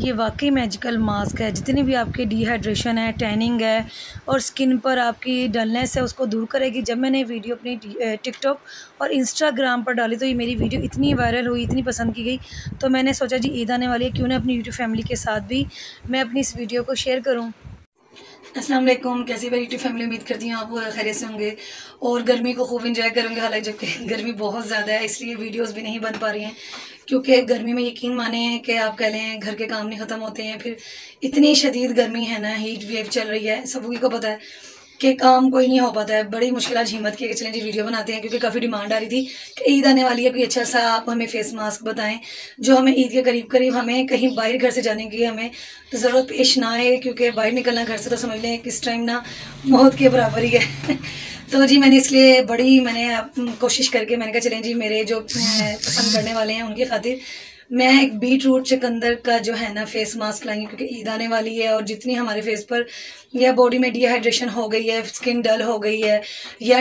ये वाकई magical mask है। जितनी भी आपकी डिहाइड्रेशन है, टैनिंग है और स्किन पर आपकी डलनेस है, उसको दूर करेगी। जब मैंने वीडियो अपनी टिकटॉक और इंस्टाग्राम पर डाली तो ये मेरी वीडियो इतनी वायरल हुई, इतनी पसंद की गई, तो मैंने सोचा जी ईद आने वाली है, क्यों ना अपनी यूट्यूब फैमिली के साथ भी मैं अपनी इस वीडियो को शेयर करूँ। अस्सलाम वालेकुम, कैसी मेरी यूट्यूब फैमिली, उम्मीद करती हूँ आप खैरियत से होंगे और गर्मी को खूब इंजॉय करेंगे। हालांकि जबकि गर्मी बहुत ज़्यादा है इसलिए वीडियोस भी नहीं बन पा रही हैं, क्योंकि गर्मी में यकीन माने कि आप कह लें घर के काम नहीं ख़त्म होते हैं। फिर इतनी शदीद गर्मी है ना, हीट वेव चल रही है, सबकी को पता है कि काम कोई नहीं हो पाता है। बड़ी मुश्किल आज हिम्मत की चलें जी वीडियो बनाते हैं, क्योंकि काफ़ी डिमांड आ रही थी कि ईद आने वाली है, कोई अच्छा सा आप हमें फेस मास्क बताएं जो हमें ईद के करीब करीब हमें कहीं बाहर घर से जाने की हमें तो ज़रूरत पेश ना आए, क्योंकि बाहर निकलना घर से तो समझ लें किस टाइम ना मौत के बराबर ही है। तो जी मैंने इसलिए बड़ी मैंने कोशिश करके मैंने कहा चलें जी मेरे जो पसंद करने वाले हैं उनकी खातिर मैं एक बीट रूट चकंदर का जो है ना फेस मास्क लाएंगे, क्योंकि ईद आने वाली है और जितनी हमारे फेस पर या बॉडी में डिहाइड्रेशन हो गई है, स्किन डल हो गई है या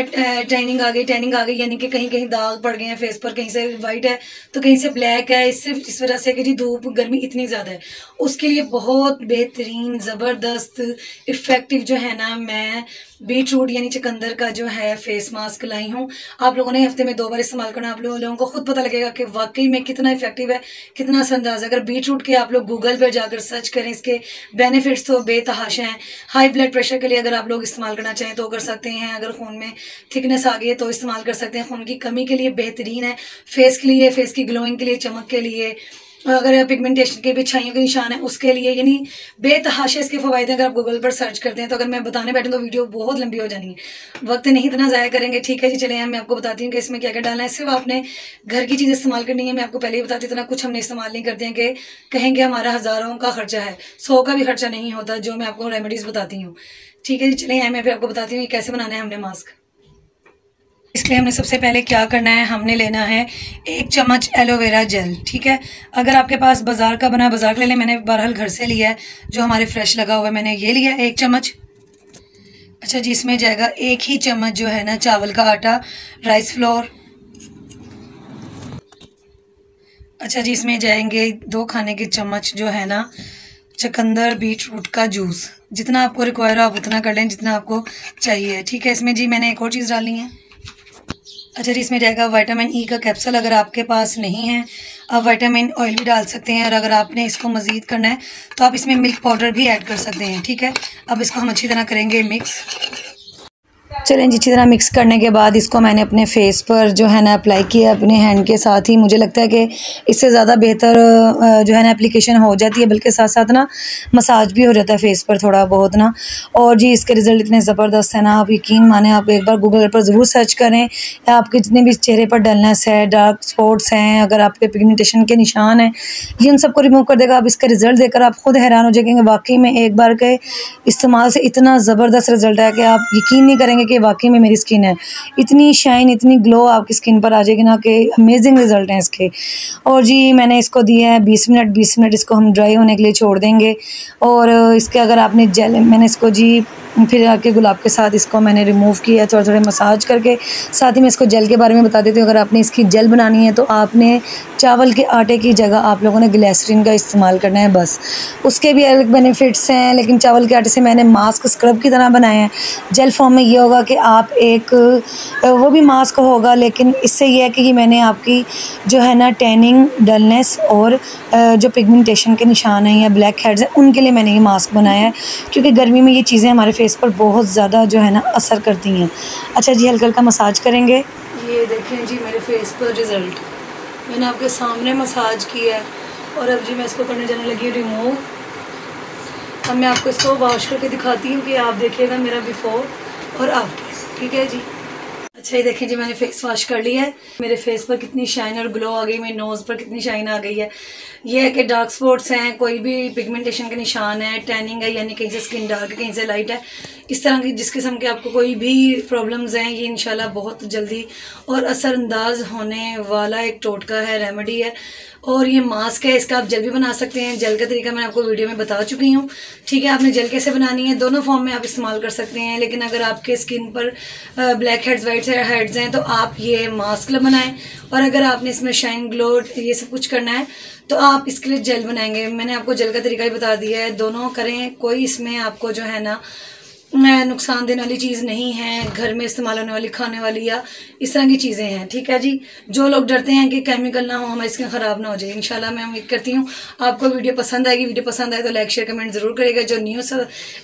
टैनिंग आ गई यानी कि कहीं कहीं दाग पड़ गए हैं फेस पर, कहीं से वाइट है तो कहीं से ब्लैक है, सिर्फ इस वजह से कि जी धूप गर्मी इतनी ज़्यादा है। उसके लिए बहुत बेहतरीन ज़बरदस्त इफ़ेक्टिव जो है ना मैं बीट रूट यानी चकंदर का जो है फेस मास्क लाई हूँ। आप लोगों ने हफ्ते में 2 बार इस्तेमाल करना, आप लोगों को खुद पता लगेगा कि वाकई में कितना इफेक्टिव है, कितना असरअंदाज। अगर बीट रूट के आप लोग गूगल पर जाकर सर्च करें, इसके बेनिफिट्स तो बेतहाशा हैं। हाई ब्लड प्रेशर के लिए अगर आप लोग इस्तेमाल करना चाहें तो कर सकते हैं, अगर खून में थिकनेस आ गई है तो इस्तेमाल कर सकते हैं, खून की कमी के लिए बेहतरीन है, फेस के लिए, फेस की ग्लोइंग के लिए, चमक के लिए, अगर पिगमेंटेशन के भी छाइयों के निशान है उसके लिए, यानी बेतहाशा इसके फ़ायदे अगर आप गूगल पर सर्च करते हैं। तो अगर मैं बताने बैठूँ तो वीडियो बहुत लंबी हो जानी है, वक्त नहीं इतना ज़ाया करेंगे। ठीक है जी, चले मैं आपको बताती हूँ कि इसमें क्या क्या डालना है। सिर्फ आपने घर की चीज़ इस्तेमाल करनी है। मैं आपको पहले ही बताती हूँ, इतना कुछ हमने इस्तेमाल नहीं करते हैं कि कहेंगे हमारा हज़ारों का खर्चा है, 100 का भी खर्चा नहीं होता, जो मैं आपको रेमेडीज़ बताती हूँ। ठीक है जी, चले मैं फिर आपको बताती हूँ कैसे बनाना है हमने मास्क। इसलिए हमने सबसे पहले क्या करना है, हमने लेना है 1 चम्मच एलोवेरा जेल। ठीक है, अगर आपके पास बाज़ार का बना, बाज़ार ले लें, मैंने बहरहाल घर से लिया है जो हमारे फ्रेश लगा हुआ है, मैंने ये लिया 1 चम्मच। अच्छा जी, इसमें जाएगा 1 ही चम्मच जो है ना चावल का आटा, राइस फ्लोर। अच्छा जी, इसमें जाएंगे 2 खाने के चम्मच जो है ना चकंदर बीट रूट का जूस। जितना आपको रिक्वायर हो आप उतना कर लें जितना आपको चाहिए। ठीक है, इसमें जी मैंने एक और चीज़ डालनी है। अच्छा जी, इसमें जाएगा विटामिन ई का कैप्सूल। अगर आपके पास नहीं है आप विटामिन ऑयल भी डाल सकते हैं, और अगर आपने इसको मज़ीद करना है तो आप इसमें मिल्क पाउडर भी ऐड कर सकते हैं। ठीक है, अब इसको हम अच्छी तरह करेंगे मिक्स। चलें जी, अच्छी तरह मिक्स करने के बाद इसको मैंने अपने फेस पर जो है ना अप्लाई किया अपने हैंड के साथ ही। मुझे लगता है कि इससे ज़्यादा बेहतर जो है ना एप्लीकेशन हो जाती है, बल्कि साथ साथ ना मसाज भी हो जाता है फेस पर थोड़ा बहुत ना। और जी इसके रिज़ल्ट इतने ज़बरदस्त है ना, आप यकीन माने। आप एक बार गूगल पर ज़रूर सर्च करें, आपके जितने भी चेहरे पर डलनेस है, डार्क स्पॉट्स हैं, अगर आपके पिगमेंटेशन के निशान हैं, ये उन सबको रिमूव कर देगा। आप इसका रिज़ल्ट देखकर आप खुद हैरान हो जाएंगे। वाकई में एक बार के इस्तेमाल से इतना ज़बरदस्त रिज़ल्ट है कि आप यकीन नहीं करेंगे कि वाकई में मेरी स्किन है, इतनी शाइन, इतनी ग्लो आपकी स्किन पर आ जाएगी ना कि अमेजिंग रिजल्ट हैं इसके। और जी मैंने इसको दिया है 20 मिनट। इसको हम ड्राई होने के लिए छोड़ देंगे। और इसके अगर आपने जेल, मैंने इसको जी फिर आपके गुलाब के साथ इसको मैंने रिमूव किया, थोड़ा थोड़ा मसाज करके। साथ ही मैं इसको जेल के बारे में बता देती हूँ। अगर आपने इसकी जेल बनानी है तो आपने चावल के आटे की जगह आप लोगों ने ग्लिसरीन का इस्तेमाल करना है, बस। उसके भी अलग बेनिफिट्स हैं, लेकिन चावल के आटे से मैंने मास्क स्क्रब की तरह बनाए हैं। जेल फॉर्म में ये होगा कि आप एक वो भी मास्क होगा, लेकिन इससे यह है कि ये मैंने आपकी जो है ना टैनिंग, डलनेस और जो पिगमेंटेशन के निशान हैं या ब्लैक हेड्स हैं उनके लिए मैंने ये मास्क बनाया है, क्योंकि गर्मी में ये चीज़ें हमारे फेस पर बहुत ज़्यादा जो है ना असर करती हैं। अच्छा जी, हल्का हल्का मसाज करेंगे। ये देखें जी मेरे फेस पर रिज़ल्ट, मैंने आपके सामने मसाज किया है। और अब जी मैं इसको करने जाने लगी हूँ रिमूव। अब मैं आपको इसको वॉश करके दिखाती हूँ कि आप देखिएगा मेरा बिफोर और आफ्टर। ठीक है जी। अच्छा ये देखें जी, मैंने फेस वॉश कर लिया है, मेरे फेस पर कितनी शाइन और ग्लो आ गई, मेरे नोज़ पर कितनी शाइन आ गई है। ये है कि डार्क स्पॉट्स हैं, कोई भी पिगमेंटेशन के निशान है, टैनिंग है, यानी कहीं से स्किन डार्क कहीं से लाइट है, इस तरह की जिस किस्म के आपको कोई भी प्रॉब्लम्स हैं, ये इंशाल्लाह बहुत जल्दी और असरअंदाज होने वाला एक टोटका है, रेमेडी है। और ये मास्क है, इसका आप जेल भी बना सकते हैं। जेल का तरीका मैंने आपको वीडियो में बता चुकी हूँ, ठीक है। आपने जेल कैसे बनानी है, दोनों फॉर्म में आप इस्तेमाल कर सकते हैं। लेकिन अगर आपके स्किन पर ब्लैक हेड्स, वाइट हेड्स हैं, तो आप ये मास्क बनाएं। और अगर आपने इसमें शाइन, ग्लो, ये सब कुछ करना है तो आप इसके लिए जेल बनाएंगे। मैंने आपको जेल का तरीका भी बता दिया है, दोनों करें। कोई इसमें आपको जो है ना नुकसान देने वाली चीज़ नहीं है, घर में इस्तेमाल होने वाली, खाने वाली या इस तरह की चीज़ें हैं, ठीक है जी। जो लोग डरते हैं कि केमिकल ना हो, हमारी स्किन ख़राब ना हो जाए, इंशाल्लाह मैं उम्मीद करती हूँ आपको वीडियो पसंद आएगी। वीडियो पसंद आए तो लाइक, शेयर, कमेंट ज़रूर करेगा। जो न्यू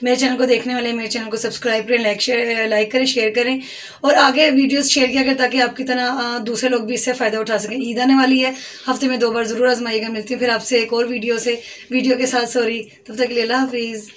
मेरे चैनल को देखने वाले, मेरे चैनल को सब्सक्राइब करें, लाइक करें, शेयर करें और आगे वीडियोज़ शेयर किया करें ताकि आपकी तरह दूसरे लोग भी इससे फ़ायदा उठा सकें। ईद आने वाली है, हफ्ते में 2 बार ज़रूर आजमाइएगा। मिलती हूँ फिर आपसे एक और वीडियो के साथ, सॉरी। तब तक के लिए अल्लाह हाफिज़।